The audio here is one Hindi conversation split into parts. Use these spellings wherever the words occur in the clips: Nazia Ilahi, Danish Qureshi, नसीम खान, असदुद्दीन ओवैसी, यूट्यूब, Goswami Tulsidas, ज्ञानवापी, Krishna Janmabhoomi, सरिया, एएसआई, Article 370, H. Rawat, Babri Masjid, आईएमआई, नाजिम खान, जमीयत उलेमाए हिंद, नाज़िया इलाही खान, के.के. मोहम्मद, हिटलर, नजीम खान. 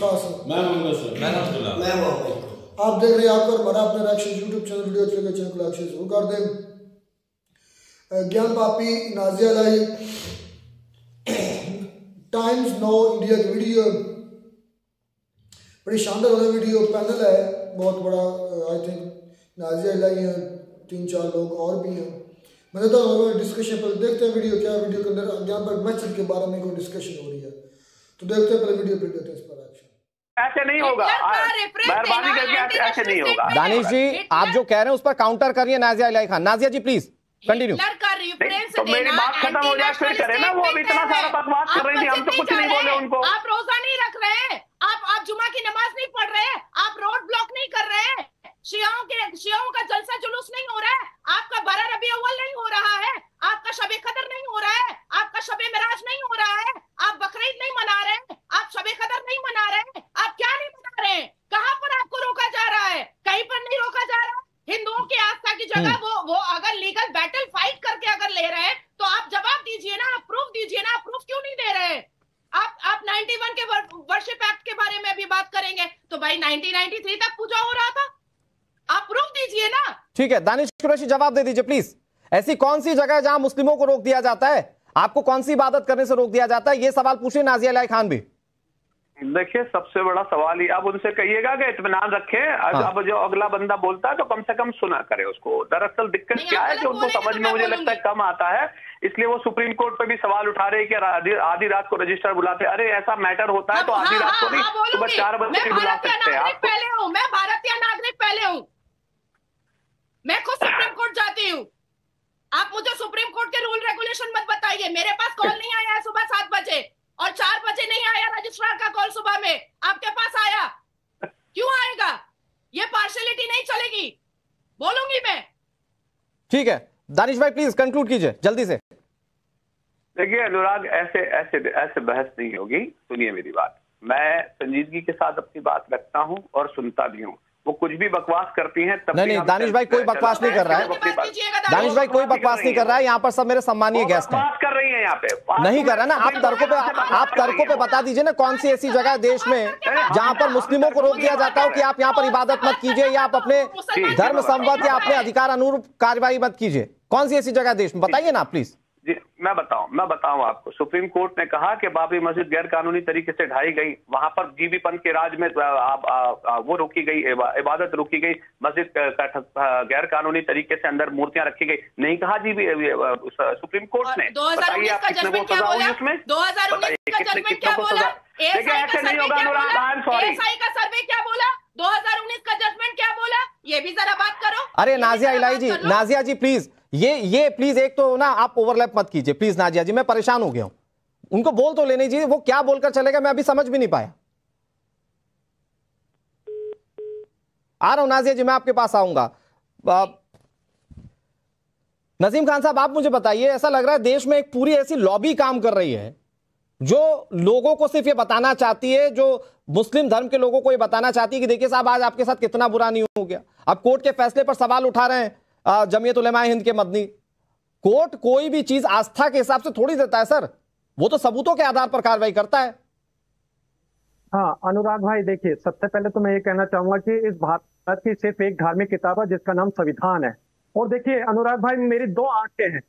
मैं आप देख रहे हैं आपका हमारा अपना राक्षस यूट्यूब चैनल, वीडियो अच्छे लगे चैनल को लाइक शेयर जरूर कर दें। ज्ञानवापी, Nazia Ilahi, Times Now India की वीडियो बड़ी शानदार वाला वीडियो पैनल है बहुत बड़ा। आई थिंक नाज़िया इलाही हैं, 3-4 लोग और भी हैं। मैंने तो डिस्कशन पर देखते हैं वीडियो क्या, वीडियो के अंदर ज्ञानवापी मस्जिद के बारे में कोई डिस्कशन हो रही है तो देखते हैं, पहले वीडियो पर देते हैं इस पर एक्शन। ऐसे नहीं होगा, मेहरबानी करके ऐसे नहीं होगा। दानिश जी आप जो कह रहे हैं उस पर काउंटर करिए नाज़िया इलाही खान। Nazia ji please continue. तो मेरी बात खत्म हो जाए फिर करें ना, वो अभी इतना सारा बकवास कर रही थी, हम तो कुछ नहीं बोले उनको। आप रोजा नहीं रख रहे हैं, आप जुमा की नमाज नहीं पढ़ रहे हैं, आप रोड ब्लॉक नहीं कर रहे हैं, शियाओं का जलसा जुलूस नहीं हो रहा है, आपका 12 रबी अव्वल नहीं हो रहा है, आपका शब कदर नहीं हो रहा है, आपका शब मेराज नहीं हो रहा है, आप बकरीद नहीं मना रहे हैं, आप शब कदर नहीं मना रहे हैं, आप क्या नहीं मना रहे हैं? कहाँ पर आपको रोका जा रहा है? कहीं पर नहीं रोका जा रहा है। हिंदुओं की आस्था की जगह वो अगर लीगल बैटल फाइट करके अगर ले रहे हैं तो आप जवाब दीजिए ना, आप प्रूफ दीजिए ना, आप प्रूफ क्यों नहीं दे रहे हैं? आप 91 के वर्शिप एक्ट के बारे में भी बात करेंगे तो भाई 1993 तक पूजा हो रहा था, आप प्रूफ दीजिए ना। ठीक है दानिश कुरैशी जवाब दे दीजिए प्लीज। ऐसी कौन सी जगह है जहां मुस्लिमों को रोक दिया जाता है? आपको कौन सी इबादत करने से रोक दिया जाता है? ये सवाल पूछिए नाज़िया इलाही खान भी। देखिए सबसे बड़ा सवाल ये, आप उनसे कहिएगा कि इत्मीनान रखें। अब जो अगला बंदा बोलता है तो कम से कम सुना करे उसको। दरअसल दिक्कत क्या है कि उनको समझ में मुझे लगता है कम आता है, इसलिए वो सुप्रीम कोर्ट पे भी सवाल उठा रहे हैं कि आधी रात को रजिस्ट्रार बुलाते हैं। अरे ऐसा मैटर होता है तो आधी रात को नहीं, सुबह 4 बजे बुला सकते हैं आप। मैं भारतीय नागरिक पहले हूँ, मैं खुद सुप्रीम कोर्ट जाती हूँ, आप मुझे सुप्रीम कोर्ट के रूल रेगुलेशन मत बताइए। मेरे पास कॉल नहीं आया है सुबह 7 बजे और 4 बजे नहीं आया रजिस्ट्रार का कॉल सुबह में, आपके पास आया क्यों आएगा? ये पार्शियलिटी नहीं चलेगी, बोलूंगी मैं। ठीक है दानिश भाई प्लीज कंक्लूड कीजिए जल्दी से। देखिए अनुराग ऐसे ऐसे ऐसे बहस नहीं होगी। सुनिए मेरी बात, मैं संजीदगी के साथ अपनी बात रखता हूं और सुनता भी हूं। वो कुछ भी बकवास करती हैं तब नहीं। दानिश भाई कोई बकवास नहीं कर रहा है, दानिश भाई कोई बकवास नहीं कर रहा है। यहाँ पर सब मेरे सम्मानीय गेस्ट हैं, कर रही है यहाँ पे नहीं कर रहा ना। आप तर्कों पे बता दीजिए ना कौन सी ऐसी जगह देश में जहाँ पर मुस्लिमों को रोक दिया जाता हो कि आप यहाँ पर इबादत मत कीजिए या आप अपने धर्म संबंध या अपने अधिकार अनुरूप कार्रवाई मत कीजिए। कौन सी ऐसी जगह देश में बताइए ना प्लीज। जी मैं बताऊं आपको। सुप्रीम कोर्ट ने कहा कि बाबरी मस्जिद गैर कानूनी तरीके से ढाई गई, वहां पर जीबी पंत के राज में वो रोकी गई, इबादत रोकी गई, मस्जिद का गैर कानूनी तरीके से अंदर मूर्तियां रखी गई। नहीं कहा जीबी, सुप्रीम कोर्ट ने। 2019 का जजमेंट क्या बोला? 2019 का जजमेंट क्या बोला? ऐसे नहीं होगा अनुराग। एएसआई का सर्वे क्या बोला? 2019 का जजमेंट क्या बोला? ये भी जरा बात करो। अरे नाज़िया इलाही जी, नाज़िया जी प्लीज ये प्लीज एक तो ना आप ओवरलैप मत कीजिए प्लीज। नाज़िया जी मैं परेशान हो गया हूं, उनको बोल तो लेने दीजिए। वो क्या बोलकर चलेगा मैं अभी समझ भी नहीं पाया। आ रहा हूं नाज़िया जी, मैं आपके पास आऊंगा। नसीम खान साहब आप मुझे बताइए, ऐसा लग रहा है देश में एक पूरी ऐसी लॉबी काम कर रही है जो लोगों को सिर्फ ये बताना चाहती है, जो मुस्लिम धर्म के लोगों को ये बताना चाहती है कि देखिए साहब आज आपके साथ कितना बुरा नहीं हो गया। आप कोर्ट के फैसले पर सवाल उठा रहे हैं जमीयत उलेमाए हिंद के मदनी। कोर्ट कोई भी चीज आस्था के हिसाब से थोड़ी देता है सर, वो तो सबूतों के आधार पर कार्रवाई करता है। हाँ अनुराग भाई देखिए, सबसे पहले तो मैं ये कहना चाहूंगा कि इस भारत की सिर्फ एक धार्मिक किताब है जिसका नाम संविधान है। और देखिए अनुराग भाई मेरी 2 आंखें हैं,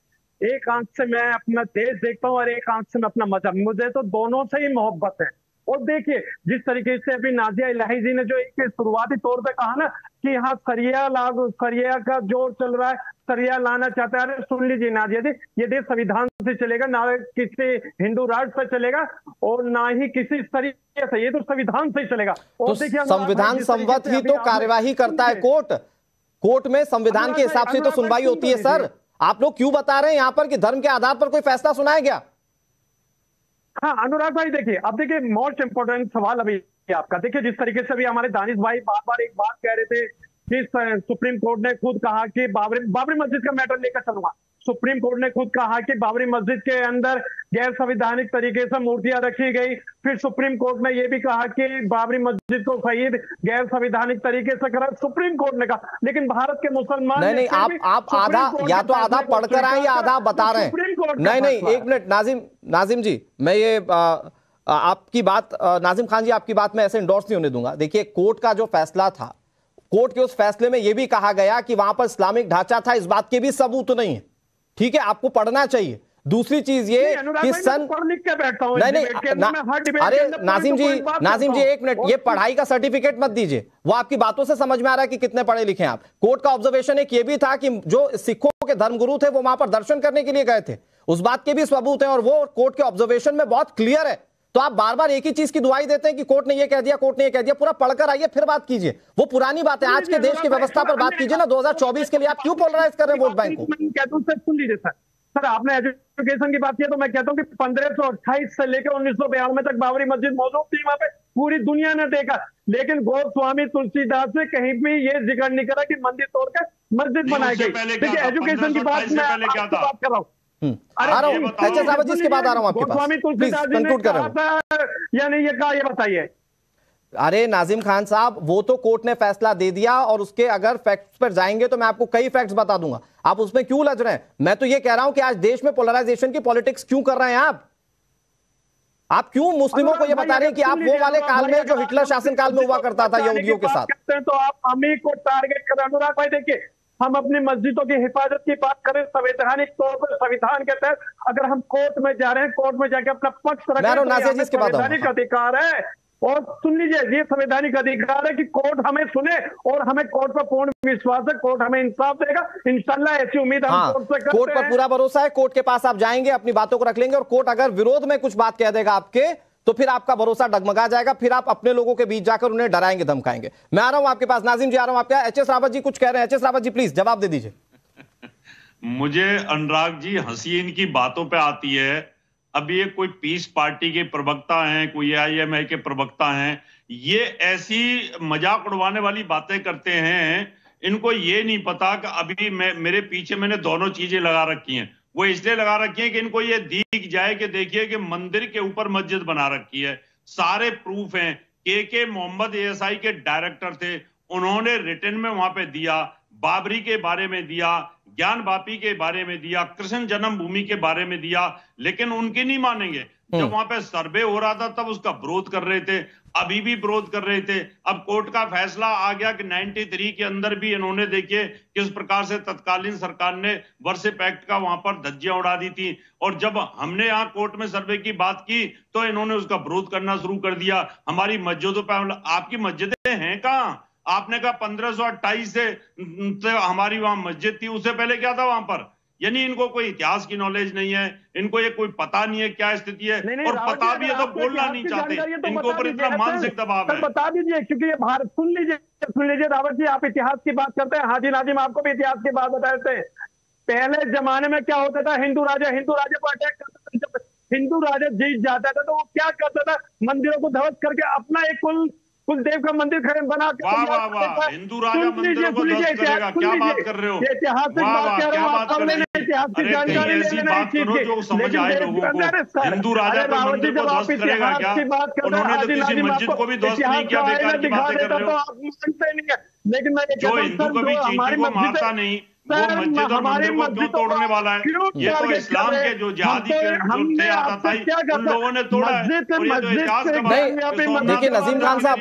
एक आंख से मैं अपना देश देखता हूँ और एक आंख से मैं अपना मजहब, मुझे तो दोनों से ही मोहब्बत है। और देखिए जिस तरीके से अभी नाज़िया इलाही जी ने जो एक शुरुआती तौर पे कहा ना कि हाँ सरिया लागू, सरिया का जोर चल रहा है, सरिया लाना चाहता है। अरे सुन लीजिए नाज़िया जी, ये देश संविधान से चलेगा, ना किसी हिंदू राष्ट्र पर चलेगा और ना ही किसी सरिया से, ये तो संविधान से ही चलेगा। और देखिए संविधान संवत ही तो कार्यवाही करता है कोर्ट, कोर्ट में संविधान के हिसाब से तो सुनवाई होती है सर। आप लोग क्यों बता रहे हैं यहाँ पर कि धर्म के आधार पर कोई फैसला सुनाया गया? हाँ अनुराग भाई देखिए, अब देखिए मोस्ट इंपोर्टेंट सवाल अभी आपका, देखिए जिस तरीके से भी हमारे दानिश भाई बार बार एक बात कह रहे थे कि सुप्रीम कोर्ट ने खुद कहा कि बाबरी मस्जिद का मैटर लेकर चलूंगा। सुप्रीम कोर्ट ने खुद कहा कि बाबरी मस्जिद के अंदर गैर संवैधानिक तरीके से मूर्तियां रखी गई। फिर सुप्रीम कोर्ट ने यह भी कहा कि बाबरी मस्जिद को शहीद गैर संवैधानिक तरीके से करा। सुप्रीम कोर्ट ने कहा, लेकिन भारत के मुसलमान नहीं, आप आधा या तो आधा पढ़कर आए या आधा बता रहे हैं। नहीं एक मिनट नाज़िम जी, मैं ये आपकी बात नाजिम खान जी, आपकी बात मैं ऐसे इंडोर्स नहीं होने दूंगा। देखिए, कोर्ट का जो फैसला था, कोर्ट के उस फैसले में यह भी कहा गया कि वहां पर इस्लामिक ढांचा था, इस बात के भी सबूत नहीं है। ठीक है, आपको पढ़ना चाहिए। दूसरी चीज ये कि सन नहीं, अरे नाजिम जी एक मिनट, ये पढ़ाई का सर्टिफिकेट मत दीजिए, वो आपकी बातों से समझ में आ रहा है कि कितने पढ़े लिखे हैं आप। कोर्ट का ऑब्जर्वेशन एक ये भी था कि जो सिखों के धर्मगुरु थे वो वहां पर दर्शन करने के लिए गए थे, उस बात के भी सबूत है, और वो कोर्ट के ऑब्जर्वेशन में बहुत क्लियर है। तो आप बार बार एक ही चीज की दुआई देते हैं कि कोर्ट ने ये कह दिया, कोर्ट ने ये कह दिया। पूरा पढ़कर आइए, फिर बात कीजिए। वो पुरानी बात है, आज के देश की व्यवस्था पर बात कीजिए ना। 2024 के लिए आप क्यों पोलराइज कर रहे हैं वोट बैंक को? सुन लीजिए सर, आपने एजुकेशन की बात की है तो मैं कहता हूं कि 1528 से लेकर 1992 तक बाबरी मस्जिद मौजूद थी, वहां पे पूरी दुनिया ने देखा, लेकिन गोस्वामी तुलसीदास ने कहीं भी ये जिक्र नहीं करा कि मंदिर तोड़कर मस्जिद बनाई गई। देखिए, एजुकेशन की बात मैं बात कर रहा हूँ। अच्छा साहब जी, इसके बाद आ रहा हूं आपके पास। गोस्वामी तुलसीदास जी ने कहा यानी ये कहा, ये बताइए। अरे नाजिम खान साहब, वो तो कोर्ट ने फैसला दे दिया, और उसके अगर फैक्ट्स पर जाएंगे तो मैं आपको कई फैक्ट्स बता दूंगा, आप उसमें क्यों लग रहे हैं। मैं तो ये कह रहा हूं कि आज देश में पोलराइजेशन की पॉलिटिक्स क्यों कर रहे हैं आप क्यों मुस्लिमों को ये बता रहे हैं कि आप वो वाले काल में जो हिटलर शासन काल में हुआ करता था यहूदियों के साथ, तो आप अमीर को टारगेट कर रहे हैं। अनुराग भाई देखिए, हम अपनी मस्जिदों की हिफाजत की बात करें, संवैधानिक तौर पर संविधान के तहत अगर हम कोर्ट में जा रहे हैं, कोर्ट में जाके अपना पक्ष रखें, संवैधानिक अधिकार है। और सुन लीजिए, ये संवैधानिक अधिकार है कि कोर्ट हमें सुने, और हमें कोर्ट पर पूर्ण विश्वास है, कोर्ट हमें इंसाफ देगा इंशाल्लाह, ऐसी उम्मीद हम कोर्ट से करते हैं। कोर्ट पर पूरा भरोसा है, कोर्ट के पास आप जाएंगे, अपनी बातों को रख लेंगे, और कोर्ट अगर विरोध में कुछ बात कह देगा आपके तो फिर आपका भरोसा डगमगा जाएगा, फिर आप अपने लोगों के बीच जाकर उन्हें डराएंगे, धमकाएंगे। मैं आ रहा हूं आपके पास नाजिम जी, आ रहा हूं आपके। एच एस रावत जी कुछ कह रहे हैं, H S Rawat ji please जवाब दे दीजिए। मुझे अनुराग जी हंसी इनकी बातों पे आती है। अब ये कोई पीस पार्टी के प्रवक्ता हैं, कोई आईएमआई के प्रवक्ता हैं, ये ऐसी मजाक उड़वाने वाली बातें करते हैं। इनको ये नहीं पता कि अभी मेरे पीछे मैंने दोनों चीजें लगा रखी हैं। वो इसलिए लगा रखी हैं कि इनको ये दिख जाए कि देखिए कि मंदिर के ऊपर मस्जिद बना रखी है। सारे प्रूफ हैं। के.के. मोहम्मद एएसआई के डायरेक्टर थे, उन्होंने रिटर्न में वहां पे दिया, बाबरी के बारे में दिया, ज्ञानवापी के बारे में दिया, कृष्ण जन्मभूमि के बारे में दिया, लेकिन उनके नहीं मानेंगे। जब वहां पे सर्वे हो रहा था तब उसका विरोध कर रहे थे, अभी भी विरोध कर रहे थे। अब कोर्ट का फैसला आ गया कि 93 के अंदर भी इन्होंने देखिए किस प्रकार से तत्कालीन सरकार ने वर्शिप एक्ट का वहां पर धज्जियां उड़ा दी थी, और जब हमने यहाँ कोर्ट में सर्वे की बात की तो इन्होंने उसका विरोध करना शुरू कर दिया। हमारी मस्जिदों पर, आपकी मस्जिदें हैं कहाँ? आपने कहा 1528 से हमारी वहां मस्जिद थी, उससे पहले क्या था वहां पर? यानी इनको कोई इतिहास की नॉलेज नहीं है, इनको ये कोई पता नहीं है क्या स्थिति है, और पता भी है तो बोलना नहीं चाहते, इनको पर इतना मानसिक दबाव है। बता दीजिए, क्योंकि ये भारत, सुन लीजिए रावत जी, आप इतिहास की बात करते हैं, हाजी नाजिम आपको भी इतिहास की बात बता देते हैं। पहले जमाने में क्या होता था, हिंदू राजा पर अटैक करता था, हिंदू राजा जीत जाता था तो वो क्या करता था, मंदिरों को ध्वस्त करके अपना एक कुलदेव का मंदिर खड़े बना के, हिंदू राजा मंदिरों को ध्वस्त करेगा। क्या बात कर रहे हो? ऐतिहासिक बात कह रहा हूं, आपने ऐतिहासिक जानकारी लेना चाहिए जो समझ आए लोगों को। हिंदू राजा का मंदिर को ध्वस्त करेगा क्या? उन्होंने तो किसी मस्जिद को भी ध्वस्त नहीं किया, बेकार की बातें कर रहे हो। आप मानते नहीं है, लेकिन मैं जो हिंदू को भी चींटी को मारता नहीं, वो मस्जिद और मंदिर को क्यों तोड़ने वाला है? ये तो इस्लाम के जो जिहादी थे आताताई, उन लोगों ने तोड़ा है, और ये तो इतिहास का बात है। देखिए नजीम खान साहब,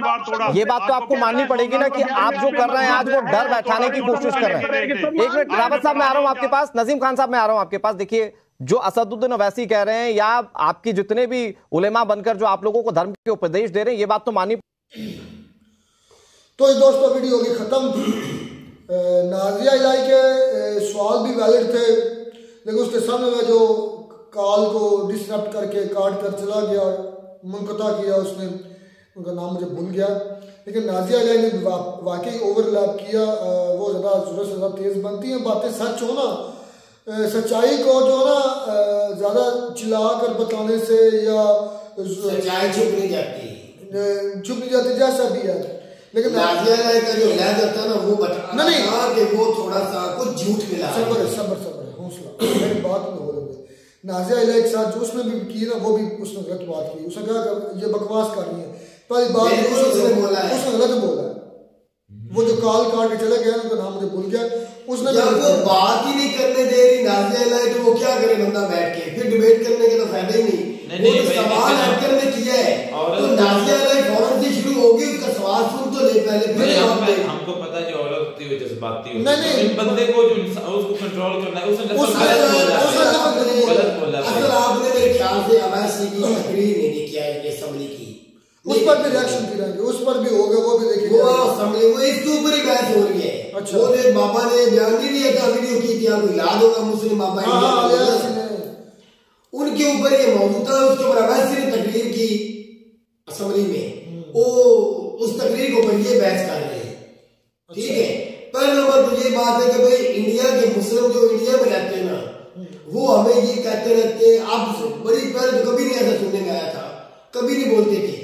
ये बात तो आपको माननी पड़ेगी ना कि आप जो कर रहे हैं आज वो डर बैठाने की कोशिश कर रहे हैं। एक मिनट रावत साहब, मैं आ रहा हूँ आपके पास। नजीम खान साहब, मैं आ रहा हूँ आपके पास। देखिए, जो असदुद्दीन ओवैसी कह रहे हैं या आपकी जितने भी उलेमा बनकर जो आप लोगों को धर्म के उपदेश दे रहे हैं, ये बात तो माननी। तो दोस्तों, वीडियो की खत्म। नाजिया इलाही के सवाल भी वैलिड थे, लेकिन उसके सामने मैं जो कॉल को डिसरप्ट करके काट कर चला गया, मुनक़ता किया, उसने उनका नाम मुझे भूल गया, लेकिन नाजिया इलाही ने वाकई ओवरलैप किया। वो ज़्यादा ज़ोर से ज़्यादा तेज़ बनती हैं बातें, सच हो ना, सच्चाई को जो ना ज़्यादा चिल्ला कर बताने से या चुप नहीं जाती जैसा भी है, लेकिन नाजिया इलाही का जो इलाज होता है ना, वो बता नहीं कि वो थोड़ा सा कुछ झूठ मिला। सबर हौसला, मेरी बात में हो रही है। नाजिया इलाही के साथ जो उसने भी की ना, वो भी उसने गलत बात की, उसने कहा ये बकवास कर रही है, पहली बात उसने गलत बोला है। वो जो कॉल काट के चले गए उनका नाम मुझे भूल गया, उसने बात ही नहीं करने दे रही नाजिया इलाही, तो वो क्या करे बंदा बैठ के, फिर डिबेट करने के तो फायदा ही नहीं। वो सवाल एक्टर ने किया है तो नाजिया इलाही फौरन से शुरू होगी, उसका सवाल सुन तो ले पहले। हमको पता है जो औरत थी वो जज्बाती होती है, इस बंदे को जो उसको कंट्रोल करना है उसने गलत बोला। असल आपने मेरे ख्याल से अवैसी की तकरीर नहीं किया है असम्बली की, उस पर भी रिएक्शन करेंगे, उस पर भी होगा, वो भी देखिए वो असम्बली वो इसके ऊपर ही बहस हो रही है। अच्छा वो ने बाबा ने बयान नहीं दिया था वीडियो की क्या कोई याद होगा मुस्लिम बाबा उनके ऊपर ये मौजूद था, उसके ऊपर अवैसी ने तकरीर की असम्बली में, वो उस तकरीर के ऊपर ये बहस कर रहे हैं। ठीक है, पहले नंबर तो ये बात है कि भाई इंडिया के मुस्लिम जो इंडिया में रहते हैं ना वो हमें ये कहते रहते हैं, आप बड़ी पहले कभी नहीं ऐसा सुनने में आया था, कभी नहीं बोलते थे।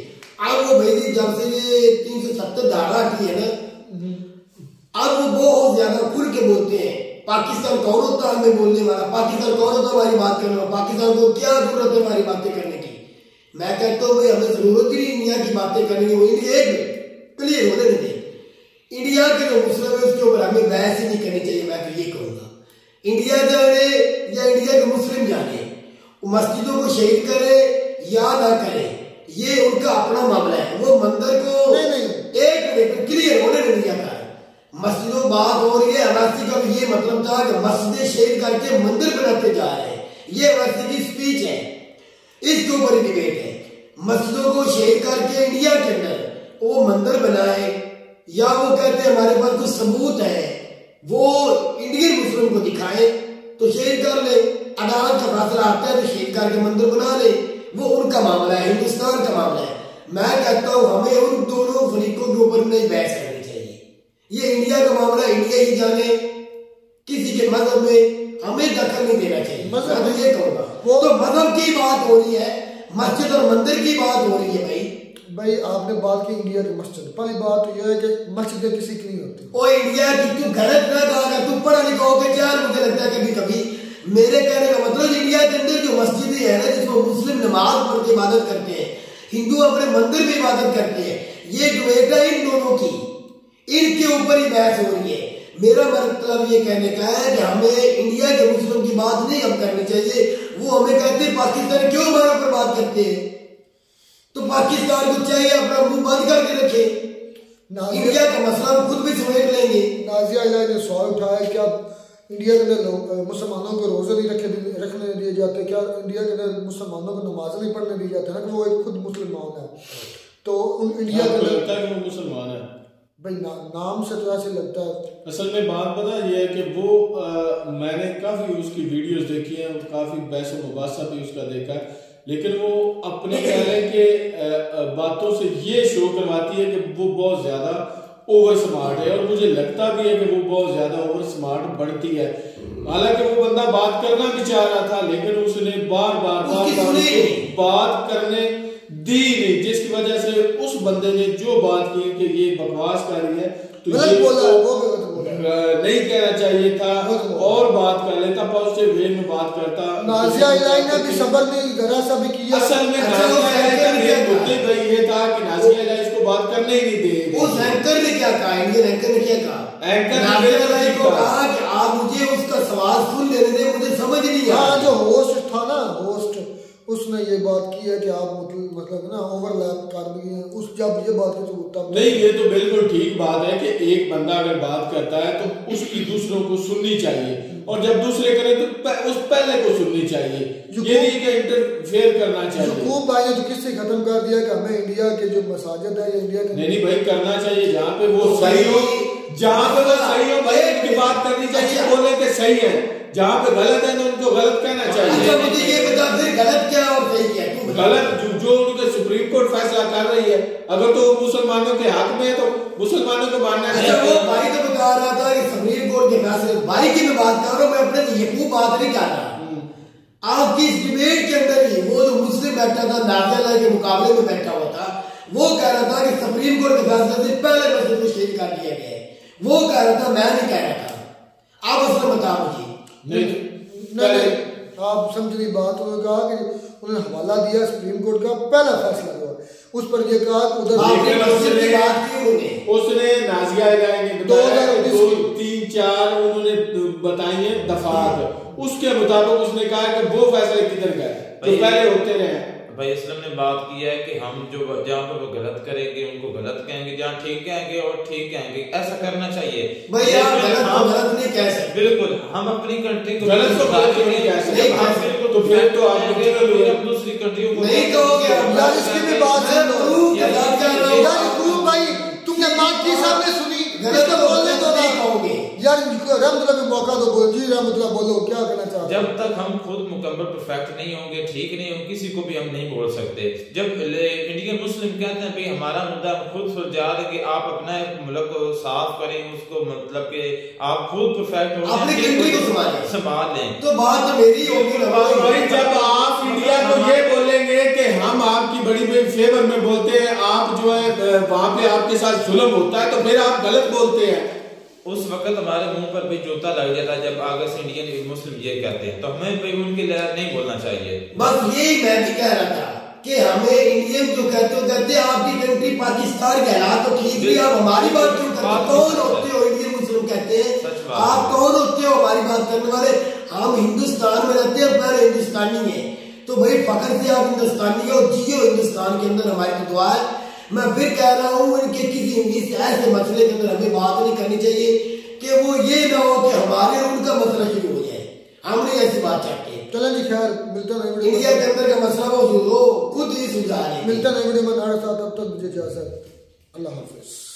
अब वो भाई जी जब से ये 370 धारा की है ना, अब वो बहुत ज्यादा खुल के बोलते हैं। पाकिस्तान कौन होता है हमें बोलने वाला, पाकिस्तान कौन होता हमारी बात करने वाला, पाकिस्तान को क्या जरूरत है हमारी बातें करने की। मैं कहता हूँ हमें जरूरत ही नहीं इंडिया की बातें करने की, वही एक क्लियर होने देते। इंडिया के जो मुस्लिम है उसके ऊपर हमें बहस ही नहीं करनी चाहिए। मैं तो ये कहूँगा इंडिया जाने या इंडिया के मुस्लिम जाने, मस्जिदों को शहीद करे या ना करे ये उनका अपना मामला है। वो मंदिर को एक क्लियर होने नहीं दिया था। मस्जिदों बात हो रही है अवैसी का, ये मतलब था कि मस्जिदें शेयर करके मंदिर बनाते जा रहे हैं, ये अवैसी की स्पीच है, इसके ऊपर डिबेट है। मस्जिदों को शेयर करके इंडिया के अंदर वो मंदिर बनाए या वो कहते हैं हमारे पास कुछ सबूत है वो इंडियन मुस्लिम को दिखाए तो शेयर कर ले, अदालत का फैसला आता है तो शेयर करके मंदिर बना ले, वो उनका मामला है, हिंदुस्तान का मामला है। मैं कहता हूँ हमें उन दोनों फरीकों के ऊपर नहीं बहस करनी चाहिए, ये इंडिया का मामला इंडिया ही जाने, किसी के मजहब में हमें दखल नहीं देना चाहिए। मजहब तो ये कहूँगा वो तो मजहब की बात हो रही है, मस्जिद और मंदिर की बात हो रही है। भाई भाई आपने बात की इंडिया की मस्जिद, पहली बात तो यह है कि मस्जिदें किसी की नहीं होती। ओ इंडिया की तू गलत ना कहा, तू पढ़ा लिखा हो गया यार, मुझे लगता है कभी कभी मेरे कहने का मतलब इंडिया के अंदर जो मस्जिदें है ना जिसमें मुस्लिम नमाज पढ़ के इबादत करते हैं, हिंदू अपने मंदिर में इबादत करते हैं, ये दुएगा इन दोनों की, इनके ऊपर ही बहस हो रही है। मेरा मतलब ये कहने का है कि हमें इंडिया के मुस्लिम की बात नहीं हम करनी चाहिए। वो हमें कहते हैं पाकिस्तान क्यों हमारे ऊपर बात करते हैं, तो पाकिस्तान को चाहिए अपना मुंह बंद करके रखे, इंडिया का मसला खुद भी समेट लेंगे। नाजिया इलाही ने सवाल उठाया क्या इंडिया के अंदर मुसलमानों को रोजे नहीं रखने दिए जाते, क्या इंडिया के अंदर मुसलमानों को नमाज नहीं पढ़ने दिए जाते ना, कि वो खुद मुसलमान है तो इंडिया के अंदर मुसलमान है। भाई नाम से तो ऐसे लगता है। असल में बात पता यह है कि वो मैंने काफ़ी उसकी वीडियोस देखी हैं, काफ़ी बहस मुबासा भी उसका देखा है, लेकिन वो अपने कहने के बातों से ये शो करवाती है कि वो बहुत ज़्यादा ओवर स्मार्ट है, और मुझे लगता भी है कि वो बहुत ज़्यादा ओवर स्मार्ट बढ़ती है। हालांकि वो बंदा बात करना भी चाह रहा था लेकिन उसने बार बार बात करने दी नहीं, जिसकी वजह से उस बंदे ने जो बात की कि ये बकवास कर रही है तो ये नहीं कहना चाहिए था और बात कर लेता, पॉजिटिव वे में बात करता। नाजिया इलाही ने भी सबर नहीं जरा सा भी किया। असल में ये था कि नाजिया इलाही इसको बात करने ही नहीं दे। उस एंकर ने क्या कहा, इंडियन एंकर ने क्या कहा, एंकर ने कहा कि आप मुझे उसका सवाल सुन लेने दे, मुझे समझ नहीं आया। जो होस्ट था ना होस्ट उसने ये बात की है कि आप मतलब ना ओवरलैप कर दिए हैं उस जब ये बात है तो नहीं, ये तो बिल्कुल ठीक बात है कि एक बंदा अगर बात करता है तो उसकी दूसरों को सुननी चाहिए, और जब दूसरे करें तो उस पहले को सुननी चाहिए, ये नहीं कि इंटरफेयर करना चाहिए। यूक्यूब भाई ने तो किससे खत्म कर दिया कि हमें इंडिया के जो मसाजिद है इंडिया के नहीं भाई करना चाहिए, जहाँ पे वो सही हो, जहाँ पे वो सही हो भाई बात करनी चाहिए, बोले के सही है, जहाँ पे गलत है तो उनको गलत कहना चाहिए। अच्छा मुझे ये बता फिर गलत क्या और सही क्या, गलत जो उनके सुप्रीम कोर्ट फैसला कर रही है अगर तो मुसलमानों के हाथ में है तो मुसलमानों को मानना चाहिए। वो भाई तो बता रहा था कि सुप्रीम कोर्ट के फैसले, भाई की मैं बात कर रहा हूँ, मैं अपने यकू बात नहीं कर रहा। आपकी इस डिबेट के अंदर ही वो जो मुस्लिम बैठा था नाजिया इलाही के मुकाबले में बैठा हुआ था, वो कह रहा था कि सुप्रीम कोर्ट के फैसले से पहले मस्जिद को शहीद कर दिया गया है, वो कह रहा था, मैं नहीं कह रहा था। आप उसको बता मुझे नहीं आप समझ रही बात। उन्होंने कहा कि उन्होंने हवाला दिया सुप्रीम कोर्ट का पहला फैसला हुआ, उस पर यह कहा उधर उसने नाजिया इलाही ने 2, 3, 4 उन्होंने बताई है दफात, उसके मुताबिक उसने कहा कि वो फैसले किधर गए जो पहले होते रहे। भाई इस्लाम ने बात की है कि हम जो जहाँ पर वो गलत करेंगे उनको गलत कहेंगे, जहाँ ठीक कहेंगे और ठीक कहेंगे, ऐसा करना चाहिए। भाई आप गलत को गलत नहीं कह सकते। बिल्कुल, हम अपनी कंट्री को गलत को गलत नहीं कह सकते। बिल्कुल, तो फिर तो आएंगे हम दूसरी कंट्री को नहीं कहोगे। यार इसकी भी बात है, तुमने बात की साहब ने सुनी, गलत तो बोलने को नहीं कहोगे यार। रमज़ का मौका तो बोल जी, रमज़ का बोलो, क्या करना चाहते हो? जब तक हम खुद मुकम्मल परफेक्ट नहीं होंगे, ठीक नहीं होंगे, किसी को भी हम नहीं बोल सकते। जब इंडियन मुस्लिम कहते हैं भाई हमारा मुद्दा खुद सुलझा देंगे, आप अपना मुल्क को साफ करें, उसको मतलब के आप खुद परफेक्ट हो, अपनी कंट्री को संभाल लें, तो बात मेरी होगी। भाई जब आप इंडिया को ये बोलेंगे कि हम आपकी बड़ी बड़ी फेवर में बोलते हैं, आप जो है वहाँ पे आपके साथ जुल्म होता है, तो फिर आप गलत बोलते हैं। उस वक्त हमारे मुंह पर भी जूता लग जाता है जब आगे से इंडियन मुस्लिम ये कहते हैं, तो हमें भी उनके लिए नहीं बोलना चाहिए। बस यही मैं भी कह रहा था कि हमें इंडियन जो कहते हो कहते आपकी कंट्री पाकिस्तान कहला, तो ठीक है, आप हमारी बात क्यों करते हो? कौन होते हो इंडियन मुस्लिम कहते हैं? आप कौन होते हो हमारी बात करने वाले? हम हिंदुस्तान में रहते हैं, पर हिंदुस्तानी है, तो भाई फख्र से आप हिंदुस्तानी हो, जियो हिंदुस्तान के अंदर। हमारी दुआ है, मैं फिर कह रहा हूँ, इनके किसी इंग्लिश ऐसे मसले के अंदर हमें बात नहीं करनी चाहिए कि वो ये ना हो कि हमारे उनका मसला शुरू हो जाए। हमने ऐसी बात चाहते हैं। चलो जी, खैर मिलता रहे। इंडिया के अंदर का मसला वो खुद ही सुलझा रहे। मिलता रहे। अब तक मुझे अल्लाह हाफिज़।